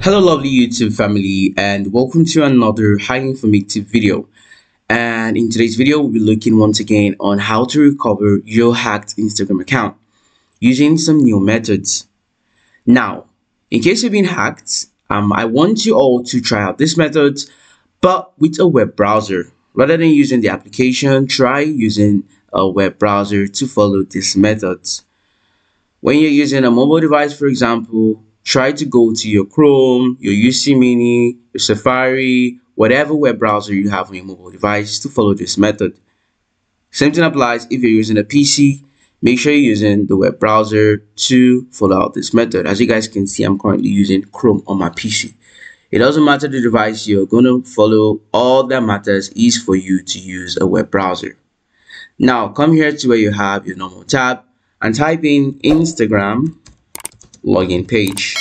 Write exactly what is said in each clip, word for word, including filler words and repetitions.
Hello lovely YouTube family, and welcome to another highly informative video. And in today's video, we'll be looking once again on how to recover your hacked Instagram account using some new methods. Now, in case you've been hacked, um, I want you all to try out these methods, but with a web browser. Rather than using the application, try using a web browser to follow these methods. When you're using a mobile device, for example, try to go to your Chrome, your U C Mini, your Safari, whatever web browser you have on your mobile device to follow this method. Same thing applies if you're using a P C. Make sure you're using the web browser to follow out this method. As you guys can see, I'm currently using Chrome on my P C. It doesn't matter the device you're going to follow. All that matters is for you to use a web browser. Now, come here to where you have your normal tab and type in Instagram login page.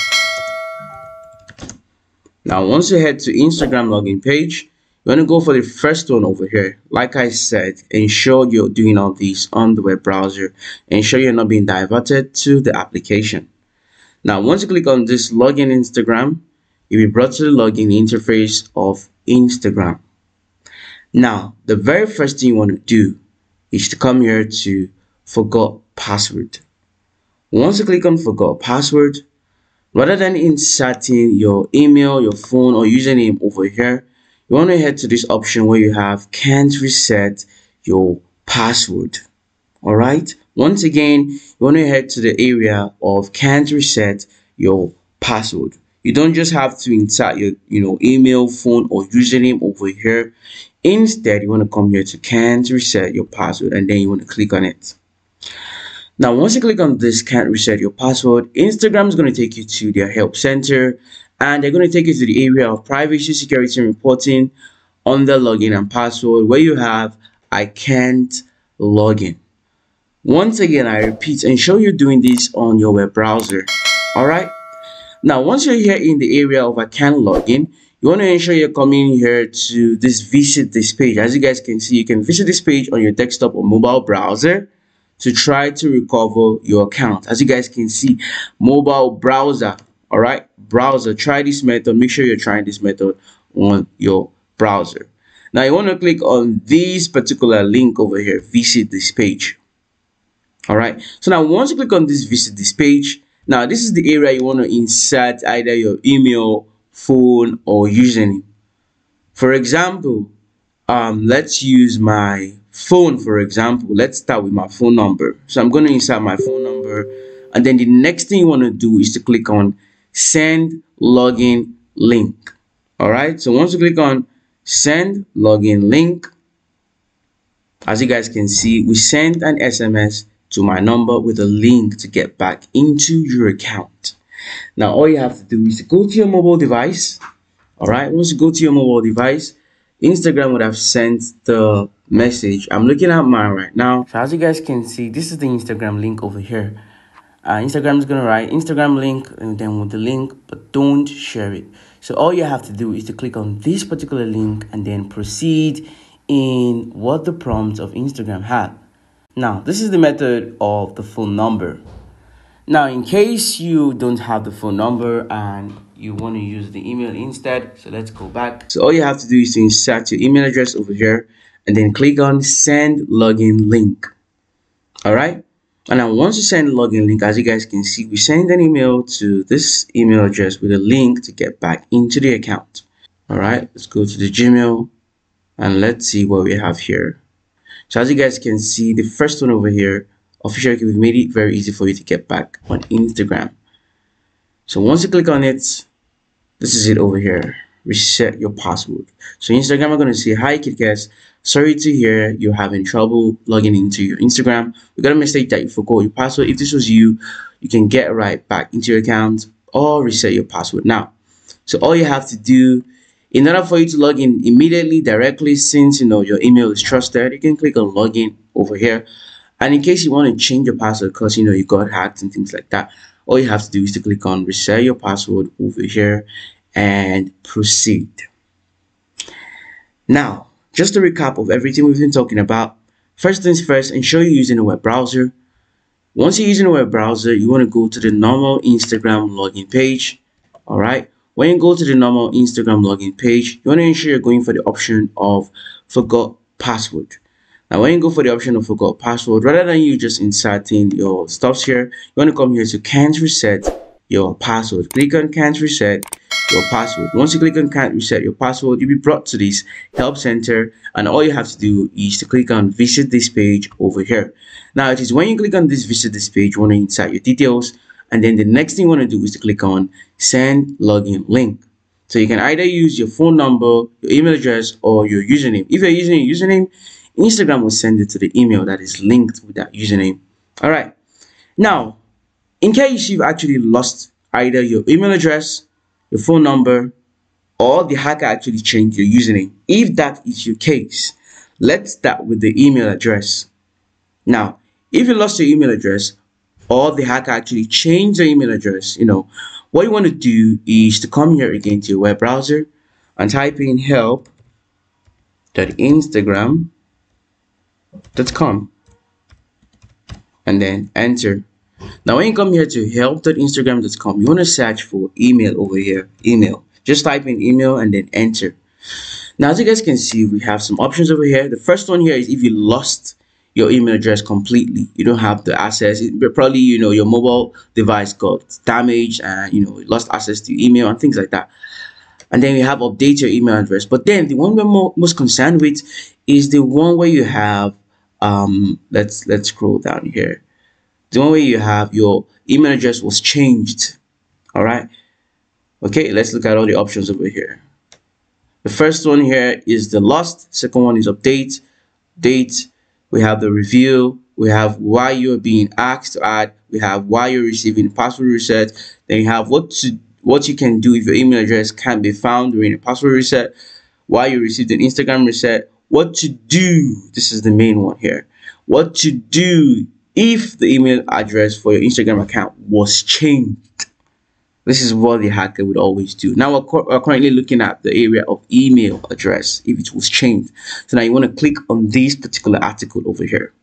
Now, once you head to Instagram login page, you want to go for the first one over here. Like I said, ensure you're doing all these on the web browser. Ensure you're not being diverted to the application. Now, once you click on this login Instagram, you'll be brought to the login interface of Instagram. Now, the very first thing you want to do is to come here to forgot password. Once you click on forgot password, rather than inserting your email, your phone, or username over here, you want to head to this option where you have can't reset your password. All right, once again, you want to head to the area of can't reset your password. You don't just have to insert your you know email, phone, or username over here. Instead, you want to come here to can't reset your password, and then you want to click on it. Now, once you click on this can't reset your password, Instagram is going to take you to their help center, and they're going to take you to the area of privacy, security, and reporting under login and password, where you have I can't log in. Once again, I repeat, ensure you're doing this on your web browser. All right. Now, once you're here in the area of I can't log in, you want to ensure you're coming here to this visit this page. As you guys can see, you can visit this page on your desktop or mobile browser to try to recover your account. As you guys can see, mobile browser, all right, browser, try this method. Make sure you're trying this method on your browser. Now, you want to click on this particular link over here, visit this page. All right, so now once you click on this visit this page, now this is the area you want to insert either your email, phone, or username. For example, um, let's use my phone. For example, let's start with my phone number. So I'm going to insert my phone number, and then the next thing you want to do is to click on send login link. All right, so once you click on send login link, as you guys can see, we sent an S M S to my number with a link to get back into your account. Now, all you have to do is to go to your mobile device. All right, once you go to your mobile device, Instagram would have sent the message. I'm looking at mine right now. So as you guys can see, this is the Instagram link over here. Uh, Instagram is going to write Instagram link, and then with the link, but don't share it. So all you have to do is to click on this particular link and then proceed in what the prompt of Instagram had. Now, this is the method of the phone number. Now, in case you don't have the phone number and you want to use the email instead, so let's go back. So all you have to do is to insert your email address over here and then click on send login link. All right, and now once you send login link, as you guys can see, we send an email to this email address with a link to get back into the account. All right, let's go to the Gmail and let's see what we have here. So as you guys can see, the first one over here, officially, we've made it very easy for you to get back on Instagram. So once you click on it, this is it over here. Reset your password. So Instagram are going to say, hi Kidkes, sorry to hear you're having trouble logging into your Instagram. We got a message that you forgot your password. If this was you, you can get right back into your account or reset your password now. So all you have to do, in order for you to log in immediately, directly, since you know your email is trusted, you can click on login over here. And in case you want to change your password because you know you got hacked and things like that, all you have to do is to click on reset your password over here and proceed. Now, just a recap of everything we've been talking about. First things first, ensure you're using a web browser. Once you're using a web browser, you want to go to the normal Instagram login page. All right. When you go to the normal Instagram login page, you want to ensure you're going for the option of forgot password. Now when you go for the option of forgot password, rather than you just inserting your stuffs here, you want to come here to can't reset your password. Click on can't reset your password. Once you click on can't reset your password, you'll be brought to this help center, and all you have to do is to click on visit this page over here. Now it is when you click on this visit this page, you want to insert your details, and then the next thing you want to do is to click on send login link. So you can either use your phone number, your email address, or your username. If you're using your username, Instagram will send it to the email that is linked with that username. All right. Now, in case you've actually lost either your email address, your phone number, or the hacker actually changed your username, if that is your case, let's start with the email address. Now, if you lost your email address or the hacker actually changed your email address, you know, what you want to do is to come here again to your web browser and type in help dot instagram dot com and then enter. Now when you come here to help dot instagram dot com, you want to search for email over here, email. Just type in email and then enter. Now as you guys can see, we have some options over here. The first one here is if you lost your email address completely, you don't have the access, it, but probably, you know, your mobile device got damaged and, you know, lost access to email and things like that. And then you have update your email address. But then the one we're more, most concerned with is the one where you have, um, let's, let's scroll down here. The one way you have your email address was changed. All right. Okay, let's look at all the options over here. The first one here is the lost. Second one is update, date. We have the review. We have why you're being asked to add. We have why you're receiving password reset. Then you have what to, what you can do if your email address can't be found during a password reset. Why you received an Instagram reset. What to do. This is the main one here. What to do if the email address for your Instagram account was changed. This is what the hacker would always do. Now we're, cu we're currently looking at the area of email address, if it was changed. So now you want to click on this particular article over here.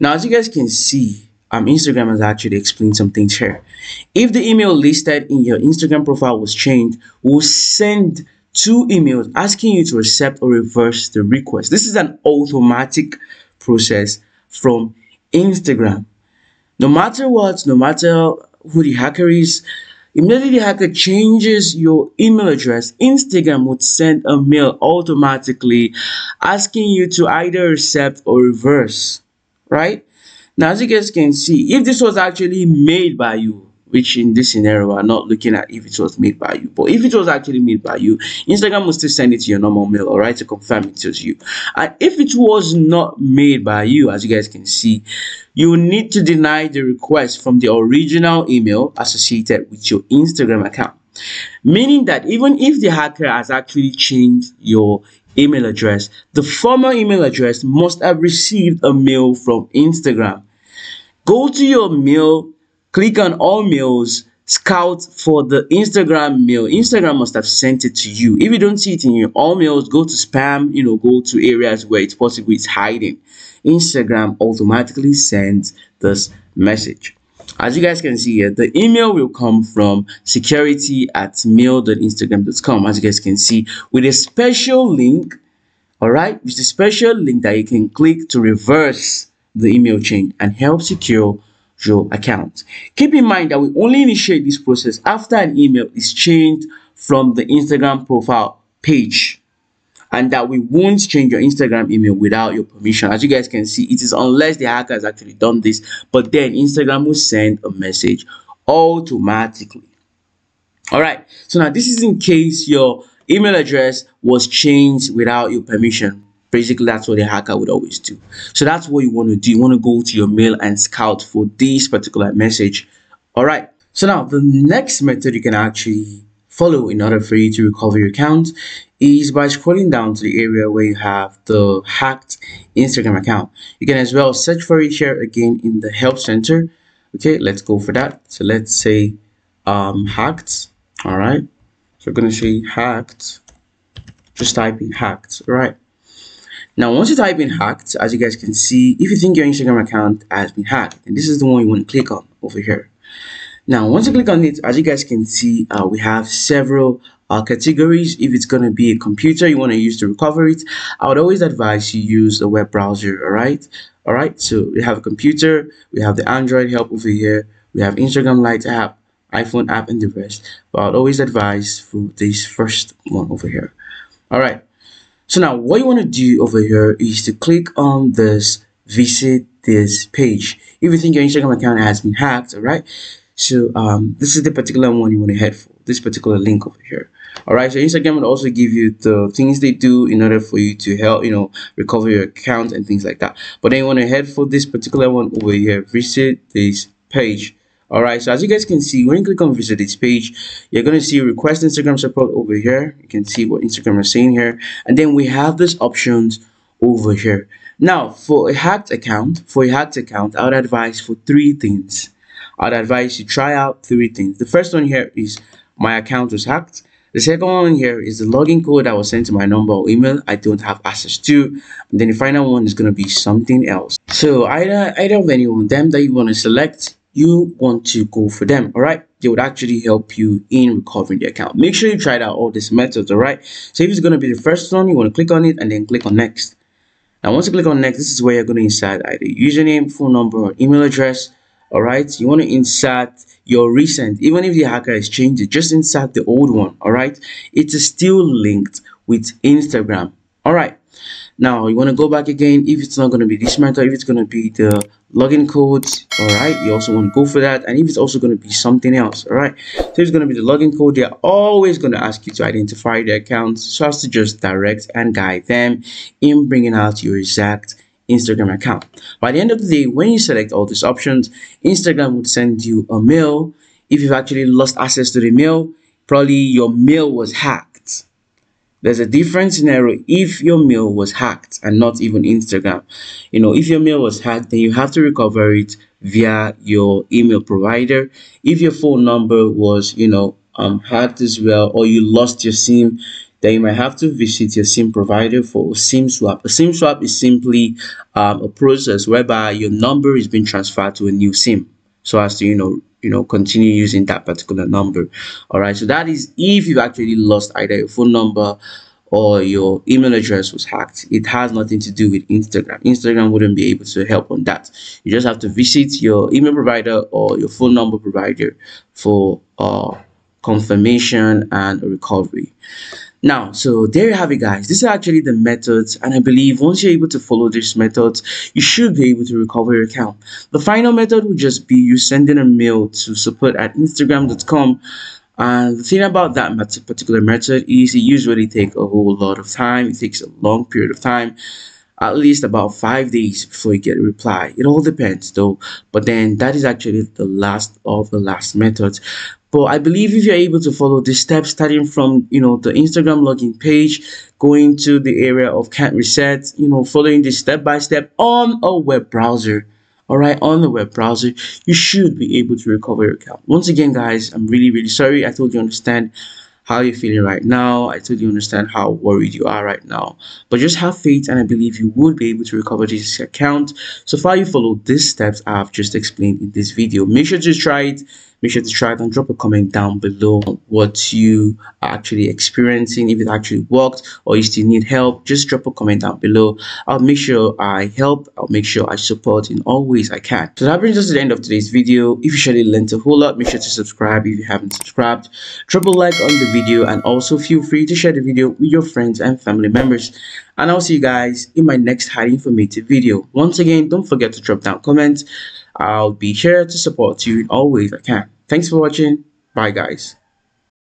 Now as you guys can see, um, Instagram has actually explained some things here. If the email listed in your Instagram profile was changed, we'll send two emails asking you to accept or reverse the request. This is an automatic process from Instagram. No matter what, no matter who the hacker is, immediately the hacker changes your email address, Instagram would send a mail automatically asking you to either accept or reverse. Right? Now as you guys can see, if this was actually made by you, which in this scenario we're not looking at if it was made by you, but if it was actually made by you, Instagram will still send it to your normal mail, all right, to confirm it to you. And if it was not made by you, as you guys can see, you need to deny the request from the original email associated with your Instagram account, meaning that even if the hacker has actually changed your email address, the former email address must have received a mail from Instagram. Go to your mail, click on all mails, scout for the Instagram mail. Instagram must have sent it to you. If you don't see it in your all mails, go to spam, you know, go to areas where it's possible it's hiding. Instagram automatically sends this message. As you guys can see here, the email will come from security at mail dot instagram dot com, as you guys can see, with a special link, all right, with a special link that you can click to reverse the email change and help secure your account. Keep in mind that we only initiate this process after an email is changed from the Instagram profile page, and that we won't change your Instagram email without your permission. As you guys can see, it is unless the hacker has actually done this, but then Instagram will send a message automatically. All right, so now this is in case your email address was changed without your permission. Basically, that's what the hacker would always do. So that's what you want to do. You want to go to your mail and scout for this particular message. All right. So now the next method you can actually follow in order for you to recover your account is by scrolling down to the area where you have the hacked Instagram account. You can as well search for it here again in the help center. Okay, let's go for that. So let's say um, hacked. All right. So we're going to say hacked. Just type in hacked. All right. Now, once you type in hacked, as you guys can see, if you think your Instagram account has been hacked, and this is the one you want to click on over here. Now, once you click on it, as you guys can see, uh, we have several uh, categories. If it's going to be a computer you want to use to recover it, I would always advise you use a web browser. All right. All right. So we have a computer. We have the Android help over here. We have Instagram Lite app, iPhone app, and the rest. But I would always advise for this first one over here. All right. So now what you want to do over here is to click on this visit this page. If you think your Instagram account has been hacked, all right. So um, this is the particular one you want to head for, this particular link over here. All right, so Instagram will also give you the things they do in order for you to help, you know, recover your account and things like that. But then you want to head for this particular one over here, visit this page. All right, so as you guys can see, when you click on visit this page, you're going to see request Instagram support over here. You can see what Instagram is saying here. And then we have these options over here. Now, for a hacked account, for a hacked account, I would advise for three things. I'd advise you try out three things. The first one here is my account was hacked. The second one here is the login code that was sent to my number or email I don't have access to. And then the final one is going to be something else. So either either of any one of them that you want to select, you want to go for them. All right, they would actually help you in recovering the account. Make sure you try out all these methods. All right, so if it's going to be the first one, you want to click on it and then click on next. Now once you click on next, this is where you're going to insert either username, phone number, or email address. All right, you want to insert your recent, even if the hacker has changed it, just insert the old one. All right, it is still linked with Instagram. All right, now you want to go back again. If it's not going to be this method, if it's going to be the login code, all right, you also want to go for that. And if it's also going to be something else, all right, so it's going to be the login code. They're always going to ask you to identify their account so as to just direct and guide them in bringing out your exact Instagram account. By the end of the day, when you select all these options, Instagram would send you a mail. If you've actually lost access to the mail, probably your mail was hacked. There's a different scenario if your mail was hacked and not even Instagram. You know, if your mail was hacked, then you have to recover it via your email provider. If your phone number was, you know, um, hacked as well, or you lost your SIM, then you might have to visit your SIM provider for a SIM swap. A SIM swap is simply um, a process whereby your number is being transferred to a new SIM, so as to you know you know continue using that particular number. All right, so that is if you've actually lost either your phone number or your email address was hacked. It has nothing to do with Instagram. Instagram wouldn't be able to help on that. You just have to visit your email provider or your phone number provider for uh, confirmation and recovery. Now, so there you have it, guys. These are actually the methods, and I believe once you're able to follow these methods, you should be able to recover your account. The final method would just be you sending a mail to support at instagram dot com. And the thing about that particular method is it usually takes a whole lot of time. It takes a long period of time, at least about five days before you get a reply. It all depends, though. But then that is actually the last of the last methods. But I believe if you're able to follow these steps, starting from, you know, the Instagram login page, going to the area of can't reset, you know, following this step by step on a web browser, all right, on the web browser, you should be able to recover your account. Once again, guys, I'm really, really sorry. I totally understand how you're feeling right now. I totally understand how worried you are right now. But just have faith, and I believe you would be able to recover this account so far you follow these steps I've just explained in this video. Make sure to try it. Make sure to try it and drop a comment down below what you are actually experiencing. If it actually worked or you still need help, just drop a comment down below. I'll make sure I help. I'll make sure I support in all ways I can. So that brings us to the end of today's video. If you surely learned a whole lot, make sure to subscribe if you haven't subscribed. Drop a like on the video, and also feel free to share the video with your friends and family members. And I'll see you guys in my next highly informative video. Once again, don't forget to drop down comments. I'll be here to support you in all ways I can. Thanks for watching. Bye, guys.